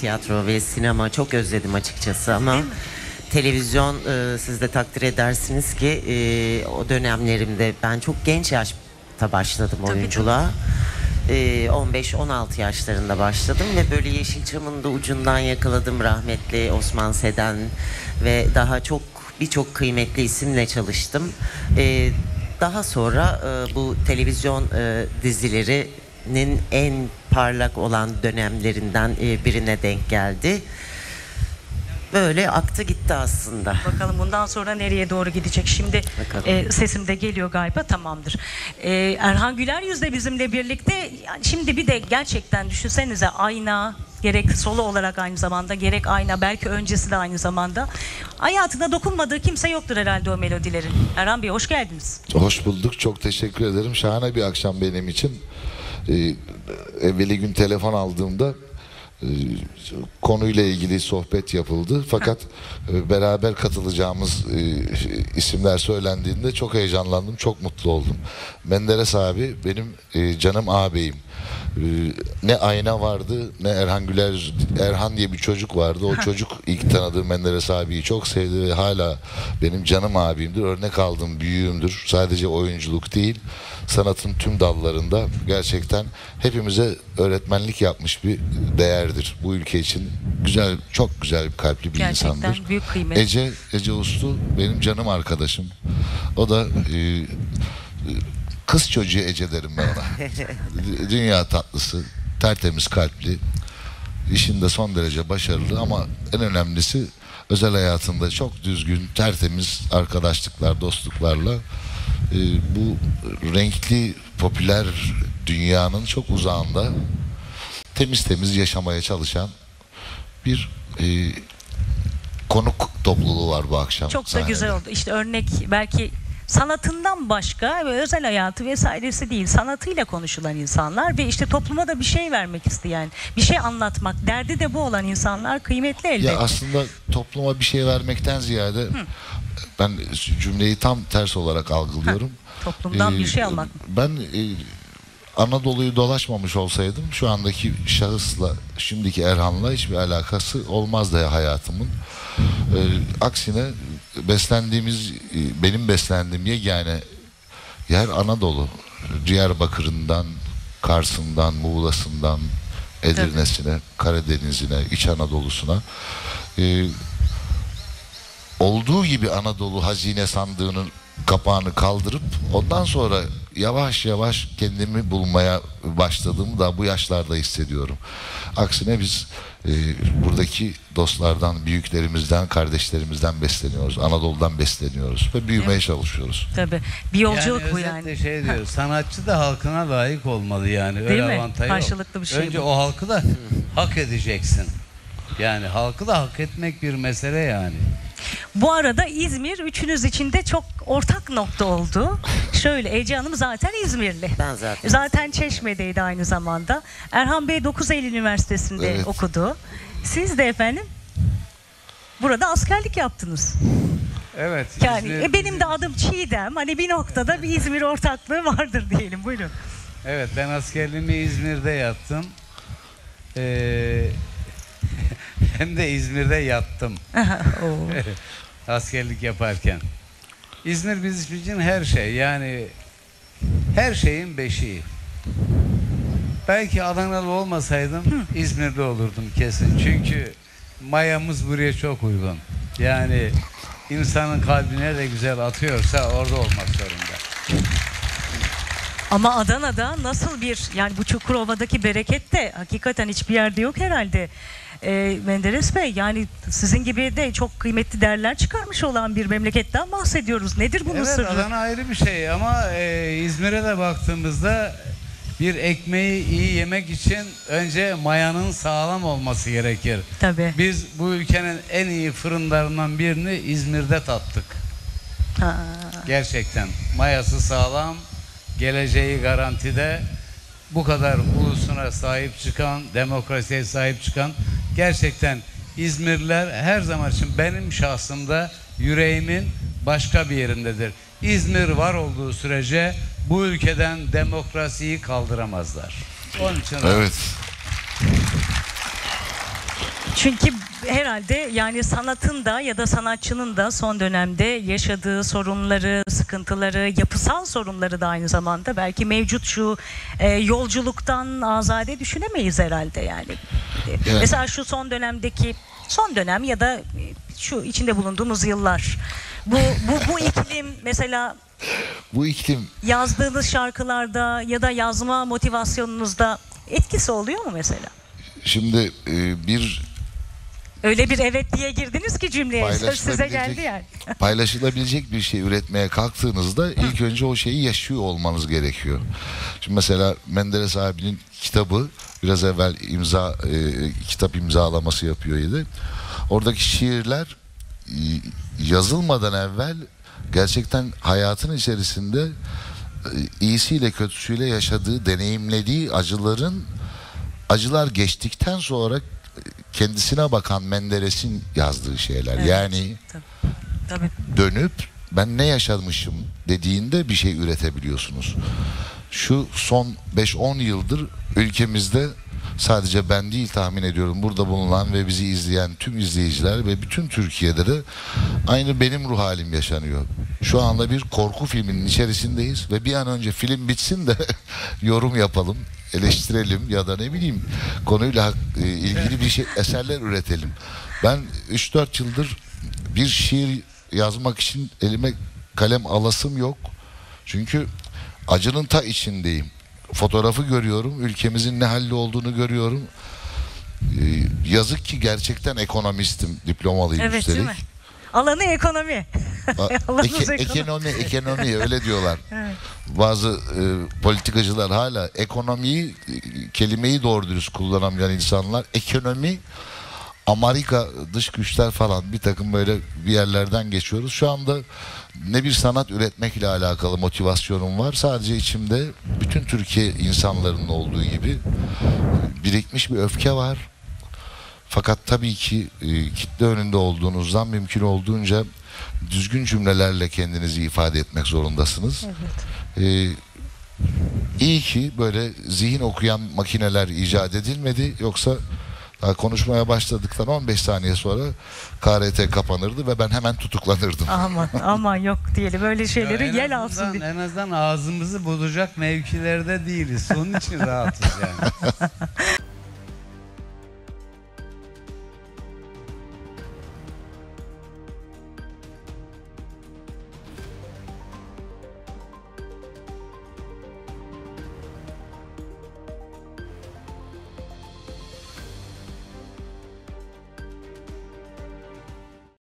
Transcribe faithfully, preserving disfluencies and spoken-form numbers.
tiyatro ve sinema çok özledim açıkçası ama televizyon e, siz de takdir edersiniz ki e, o dönemlerimde ben çok genç yaşta başladım oyunculuğa. on beş on altı yaşlarında başladım ve böyle Yeşilçam'ın da ucundan yakaladım, rahmetli Osman Seden ve daha çok birçok kıymetli isimle çalıştım. Ee, daha sonra e, bu televizyon e, dizilerinin en parlak olan dönemlerinden e, birine denk geldi. Böyle aktı gitti aslında. Bakalım bundan sonra nereye doğru gidecek? Şimdi e, sesim de geliyor galiba, tamamdır. E, Erhan Güleryüz de bizimle birlikte. Yani şimdi bir de gerçekten düşünsenize, ayna, gerek solo olarak aynı zamanda, gerek ayna, belki öncesi de aynı zamanda. Hayatına dokunmadığı kimse yoktur herhalde o melodilerin. Erhan Bey, hoş geldiniz. Hoş bulduk, çok teşekkür ederim. Şahane bir akşam benim için. E, evveli gün telefon aldığımda konuyla ilgili sohbet yapıldı. Fakat beraber katılacağımız isimler söylendiğinde çok heyecanlandım, çok mutlu oldum. Menderes abi benim canım ağabeyim. Ne ayna vardı, ne Erhan Güler, Erhan diye bir çocuk vardı. O çocuk ilk tanıdığı Menderes abiyi çok sevdi ve hala benim canım abimdir. Örnek aldım, büyüğümdür. Sadece oyunculuk değil, sanatın tüm dallarında gerçekten hepimize öğretmenlik yapmış bir değerdir. Bu ülke için güzel, çok güzel bir kalpli bir gerçekten insandır. Gerçekten büyük kıymet. Ece, Ece Uslu benim canım arkadaşım. O da e, kız çocuğu Ece derim ben ona. Dünya tatlısı, tertemiz kalpli, işinde son derece başarılı ama en önemlisi özel hayatında çok düzgün, tertemiz arkadaşlıklar, dostluklarla e, bu renkli, popüler dünyanın çok uzağında temiz temiz yaşamaya çalışan bir e, konuk topluluğu var bu akşam. Çok sahnede. Da güzel oldu. İşte örnek, belki sanatından başka ve özel hayatı vesairesi değil, sanatıyla konuşulan insanlar ve işte topluma da bir şey vermek isteyen, bir şey anlatmak, derdi de bu olan insanlar kıymetli elbette. Ya aslında topluma bir şey vermekten ziyade Hı. ben cümleyi tam ters olarak algılıyorum. Ha, toplumdan ee, bir şey almak. Ben e, Anadolu'yu dolaşmamış olsaydım şu andaki şahısla, şimdiki Erhan'la hiçbir alakası olmazdı hayatımın. E, aksine beslendiğimiz, benim beslendiğim yegane yer Anadolu. Diyarbakır'ından, Kars'ından, Muğla'sından, Edirne'sine, Karadeniz'ine, İç Anadolu'suna. E, olduğu gibi Anadolu hazine sandığının kapağını kaldırıp ondan sonra yavaş yavaş kendimi bulmaya başladığımı da bu yaşlarda hissediyorum. Aksine biz e, buradaki dostlardan, büyüklerimizden, kardeşlerimizden besleniyoruz. Anadolu'dan besleniyoruz ve büyümeye evet. çalışıyoruz. Tabii. Bir yolculuk yani bu yani. Şey diyor, sanatçı da halkına layık olmalı yani. Öyle avantajı karşılıklı bir şey. Önce bu. O halkı da hak edeceksin. Yani halkı da hak etmek bir mesele yani. Bu arada İzmir üçünüz için de çok ortak nokta oldu. Şöyle, Ece Hanım zaten İzmirli. Ben zaten. Zaten Çeşme'deydi aynı zamanda. Erhan Bey dokuz Eylül Üniversitesi'nde evet. okudu. Siz de efendim burada askerlik yaptınız. Evet. Yani İzmir, e benim de adım Çiğdem. Hani bir noktada bir İzmir ortaklığı vardır diyelim. Buyurun. Evet, ben askerliğimi İzmir'de yaptım. Eee Hem de İzmir'de yattım. Askerlik yaparken. İzmir bizim için her şey. Yani her şeyin beşiği. Belki Adanalı olmasaydım Hı. İzmir'de olurdum kesin. Çünkü mayamız buraya çok uygun. Yani insanın kalbine de güzel atıyorsa orada olmak zorunda. Ama Adana'da nasıl bir, yani bu Çukurova'daki bereket de hakikaten hiçbir yerde yok herhalde. E, Menderes Bey, yani sizin gibi de çok kıymetli değerler çıkarmış olan bir memleketten bahsediyoruz. Nedir bunun evet, sırrı? Evet, Adana ayrı bir şey ama e, İzmir'e de baktığımızda bir ekmeği iyi yemek için önce mayanın sağlam olması gerekir. Tabii. Biz bu ülkenin en iyi fırınlarından birini İzmir'de tattık. Ha. Gerçekten mayası sağlam, geleceği garantide, bu kadar ulusuna sahip çıkan, demokrasiye sahip çıkan gerçekten İzmirliler her zaman için benim şahsımda, yüreğimin başka bir yerindedir. İzmir var olduğu sürece bu ülkeden demokrasiyi kaldıramazlar. Onun için evet. Çünkü herhalde yani sanatın da ya da sanatçının da son dönemde yaşadığı sorunları, sıkıntıları, yapısal sorunları da aynı zamanda belki mevcut şu e, yolculuktan azade düşünemeyiz herhalde yani. Evet. Mesela şu son dönemdeki son dönem ya da şu içinde bulunduğumuz yıllar. Bu bu bu iklim mesela bu iklim yazdığınız şarkılarda ya da yazma motivasyonunuzda etkisi oluyor mu mesela? Şimdi e, bir öyle bir evet diye girdiniz ki cümleye size geldi yani. Paylaşılabilecek bir şey üretmeye kalktığınızda ilk önce o şeyi yaşıyor olmanız gerekiyor. Şimdi mesela Menderes abinin kitabı biraz evvel imza e, kitap imzalaması yapıyordu. Oradaki şiirler e, yazılmadan evvel gerçekten hayatın içerisinde e, iyisiyle kötüsüyle yaşadığı, deneyimlediği acıların acılar geçtikten sonra kendisine bakan Menderes'in yazdığı şeyler. Evet, yani tabii. Tabii. Dönüp ben ne yaşamışım dediğinde bir şey üretebiliyorsunuz. Şu son beş on yıldır ülkemizde sadece ben değil tahmin ediyorum burada bulunan ve bizi izleyen tüm izleyiciler ve bütün Türkiye'de de aynı benim ruh halim yaşanıyor. Şu anda bir korku filminin içerisindeyiz ve bir an önce film bitsin de yorum yapalım, eleştirelim ya da ne bileyim konuyla ilgili bir şey eserler üretelim. Ben üç dört yıldır bir şiir yazmak için elime kalem alasım yok. Çünkü acının ta içindeyim. Fotoğrafı görüyorum, ülkemizin ne halde olduğunu görüyorum. Yazık ki gerçekten ekonomistim, diplomalıyım evet, üstelik. Değil mi? Alanı ekonomi. Eke, ekonomi, ekonomi öyle diyorlar. Evet. Bazı e, politikacılar hala ekonomiyi, kelimeyi doğru dürüst kullanamayan insanlar. Ekonomi, Amerika dış güçler falan bir takım böyle bir yerlerden geçiyoruz. Şu anda ne bir sanat üretmekle alakalı motivasyonum var. Sadece içimde bütün Türkiye insanlarının olduğu gibi birikmiş bir öfke var. Fakat tabii ki e, kitle önünde olduğunuzdan mümkün olduğunca düzgün cümlelerle kendinizi ifade etmek zorundasınız. Evet. E, iyi ki böyle zihin okuyan makineler icat edilmedi. Yoksa daha konuşmaya başladıktan on beş saniye sonra K R T kapanırdı ve ben hemen tutuklanırdım. Aman aman yok diyelim böyle şeyleri ya yel azından, alsın diye. En azından ağzımızı bozacak mevkilerde değiliz. Onun için rahatız yani.